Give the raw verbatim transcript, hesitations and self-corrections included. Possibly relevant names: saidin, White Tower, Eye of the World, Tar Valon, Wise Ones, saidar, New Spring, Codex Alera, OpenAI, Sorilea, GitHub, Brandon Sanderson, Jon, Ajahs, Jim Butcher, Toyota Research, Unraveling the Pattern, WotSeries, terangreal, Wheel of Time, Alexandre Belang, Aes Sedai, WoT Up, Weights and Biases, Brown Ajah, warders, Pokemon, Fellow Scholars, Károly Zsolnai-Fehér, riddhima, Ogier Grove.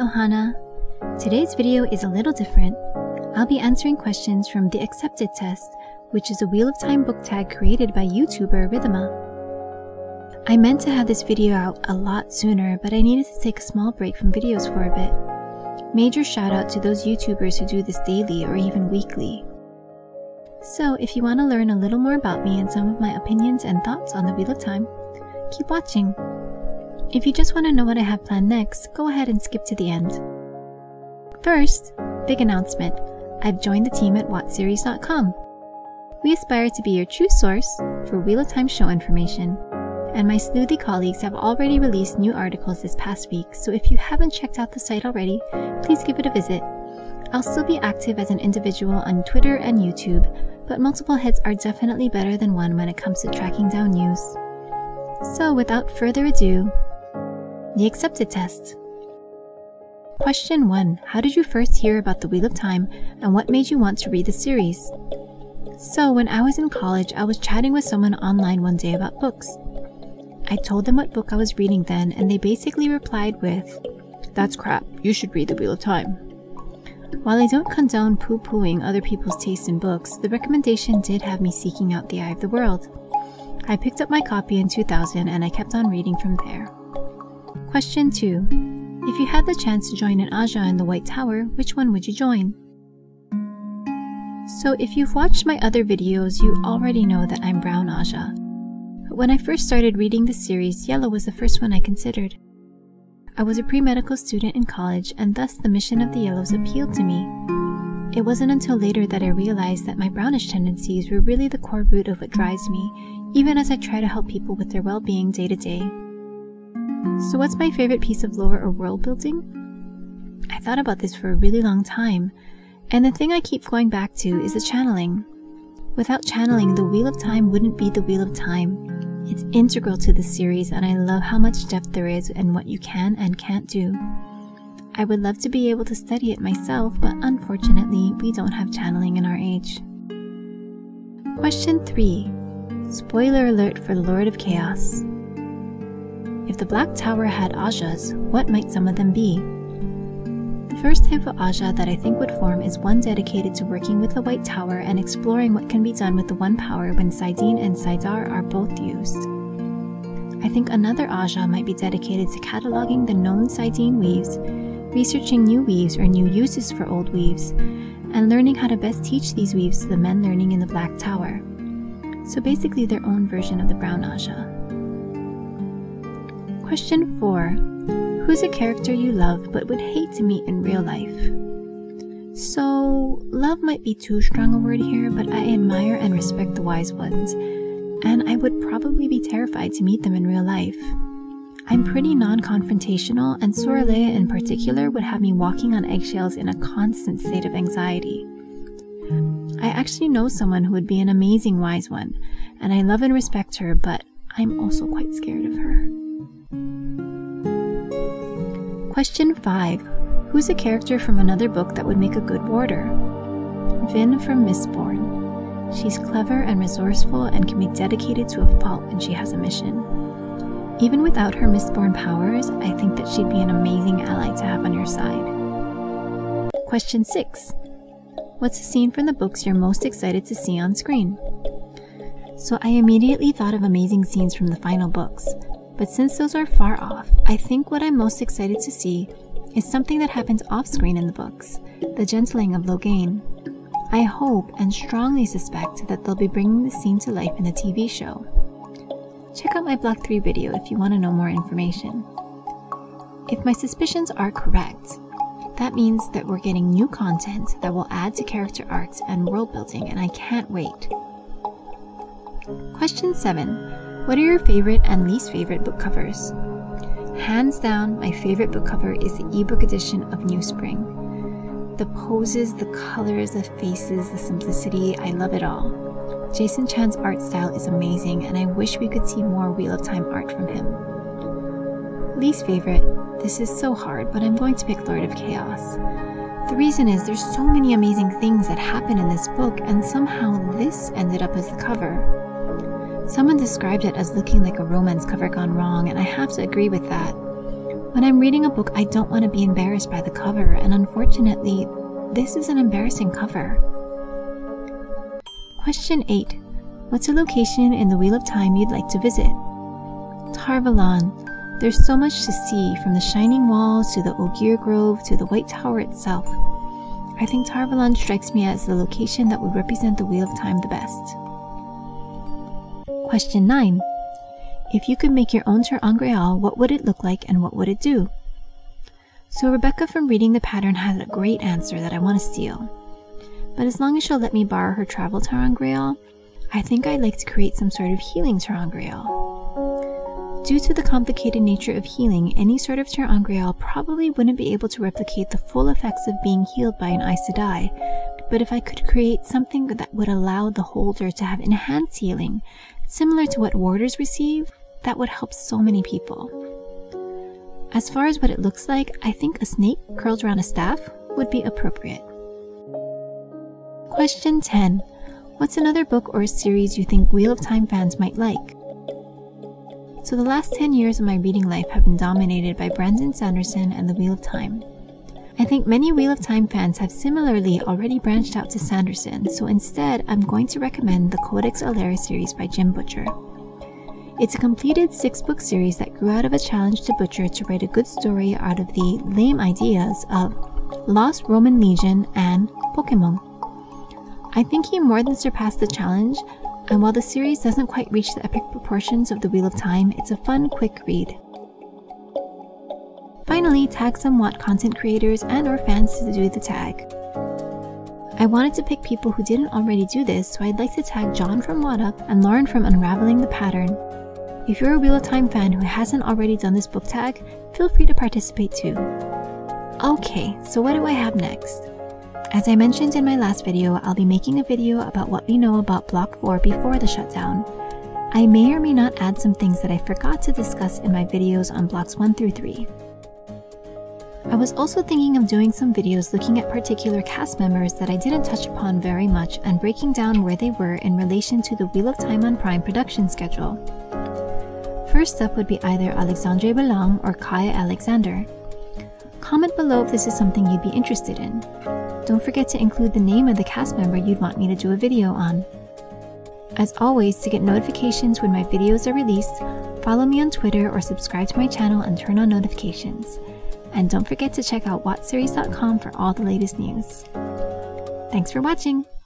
Ohana. Today's video is a little different. I'll be answering questions from The Accepted Test, which is a Wheel of Time book tag created by YouTuber Riddhima. I meant to have this video out a lot sooner, but I needed to take a small break from videos for a bit. Major shout out to those YouTubers who do this daily or even weekly. So if you want to learn a little more about me and some of my opinions and thoughts on the Wheel of Time, keep watching. If you just want to know what I have planned next, go ahead and skip to the end. First, big announcement. I've joined the team at WotSeries dot com. We aspire to be your true source for Wheel of Time show information, and my sleuthy colleagues have already released new articles this past week, so if you haven't checked out the site already, please give it a visit. I'll still be active as an individual on Twitter and YouTube, but multiple heads are definitely better than one when it comes to tracking down news. So without further ado, The Accepted Test. Question one. How did you first hear about the Wheel of Time, and what made you want to read the series? So when I was in college, I was chatting with someone online one day about books. I told them what book I was reading then, and they basically replied with, "That's crap, you should read the Wheel of Time." While I don't condone poo-pooing other people's taste in books, the recommendation did have me seeking out The Eye of the World. I picked up my copy in two thousand and I kept on reading from there. Question two. If you had the chance to join an Ajah in the White Tower, which one would you join? So if you've watched my other videos, you already know that I'm Brown Ajah. But when I first started reading the series, Yellow was the first one I considered. I was a pre-medical student in college, and thus the mission of the Yellows appealed to me. It wasn't until later that I realized that my brownish tendencies were really the core root of what drives me, even as I try to help people with their well-being day to day. So what's my favorite piece of lore or world building? I thought about this for a really long time, and the thing I keep going back to is the channeling. Without channeling, the Wheel of Time wouldn't be the Wheel of Time. It's integral to the series, and I love how much depth there is and what you can and can't do. I would love to be able to study it myself, but unfortunately, we don't have channeling in our age. Question three. Spoiler alert for Lord of Chaos. If the Black Tower had Ajahs, what might some of them be? The first type of Ajah that I think would form is one dedicated to working with the White Tower and exploring what can be done with the One Power when saidin and saidar are both used. I think another Ajah might be dedicated to cataloging the known saidin weaves, researching new weaves or new uses for old weaves, and learning how to best teach these weaves to the men learning in the Black Tower. So basically their own version of the Brown Ajah. Question four. Who's a character you love but would hate to meet in real life? So, love might be too strong a word here, but I admire and respect the Wise Ones, and I would probably be terrified to meet them in real life. I'm pretty non-confrontational, and Sorilea in particular would have me walking on eggshells in a constant state of anxiety. I actually know someone who would be an amazing Wise One, and I love and respect her, but I'm also quite scared of her. Question five. Who's a character from another book that would make a good warder? Vin from Mistborn. She's clever and resourceful and can be dedicated to a fault when she has a mission. Even without her Mistborn powers, I think that she'd be an amazing ally to have on your side. Question six. What's a scene from the books you're most excited to see on screen? So I immediately thought of amazing scenes from the final books. But since those are far off, I think what I'm most excited to see is something that happens off-screen in the books, the gentling of Loghain. I hope and strongly suspect that they'll be bringing the scene to life in the T V show. Check out my Block three video if you want to know more information. If my suspicions are correct, that means that we're getting new content that will add to character arcs and world building, and I can't wait. Question seven. What are your favorite and least favorite book covers? Hands down, my favorite book cover is the ebook edition of New Spring. The poses, the colors, the faces, the simplicity, I love it all. Jason Chan's art style is amazing, and I wish we could see more Wheel of Time art from him. Least favorite, this is so hard, but I'm going to pick Lord of Chaos. The reason is there's so many amazing things that happen in this book, and somehow this ended up as the cover. Someone described it as looking like a romance cover gone wrong, and I have to agree with that. When I'm reading a book, I don't want to be embarrassed by the cover, and unfortunately, this is an embarrassing cover. Question eight. What's a location in the Wheel of Time you'd like to visit? Tar Valon. There's so much to see, from the Shining Walls to the Ogier Grove to the White Tower itself. I think Tar Valon strikes me as the location that would represent the Wheel of Time the best. Question nine. If you could make your own terangreal, what would it look like and what would it do? So Rebecca from Reading the Pattern had a great answer that I want to steal. But as long as she'll let me borrow her travel terangreal, I think I'd like to create some sort of healing terangreal. Due to the complicated nature of healing, any sort of terangreal probably wouldn't be able to replicate the full effects of being healed by an Aes Sedai, but if I could create something that would allow the holder to have enhanced healing, similar to what warders receive, that would help so many people. As far as what it looks like, I think a snake curled around a staff would be appropriate. Question ten. What's another book or a series you think Wheel of Time fans might like? So the last ten years of my reading life have been dominated by Brandon Sanderson and the Wheel of Time. I think many Wheel of Time fans have similarly already branched out to Sanderson, so instead I'm going to recommend the Codex Alera series by Jim Butcher. It's a completed six-book series that grew out of a challenge to Butcher to write a good story out of the lame ideas of Lost Roman Legion and Pokemon. I think he more than surpassed the challenge, and while the series doesn't quite reach the epic proportions of the Wheel of Time, it's a fun, quick read. Finally, tag some WOT content creators and or fans to do the tag. I wanted to pick people who didn't already do this, so I'd like to tag Jon from WoT Up and Lauren from Unraveling the Pattern. If you're a Wheel of Time fan who hasn't already done this book tag, feel free to participate too. Okay, so what do I have next? As I mentioned in my last video, I'll be making a video about what we know about Block four before the shutdown. I may or may not add some things that I forgot to discuss in my videos on Blocks one through three. I was also thinking of doing some videos looking at particular cast members that I didn't touch upon very much and breaking down where they were in relation to the Wheel of Time on Prime production schedule. First up would be either Alexandre Belang or Kaya Alexander. Comment below if this is something you'd be interested in. Don't forget to include the name of the cast member you'd want me to do a video on. As always, to get notifications when my videos are released, follow me on Twitter or subscribe to my channel and turn on notifications. And don't forget to check out WotSeries dot com for all the latest news. Thanks for watching!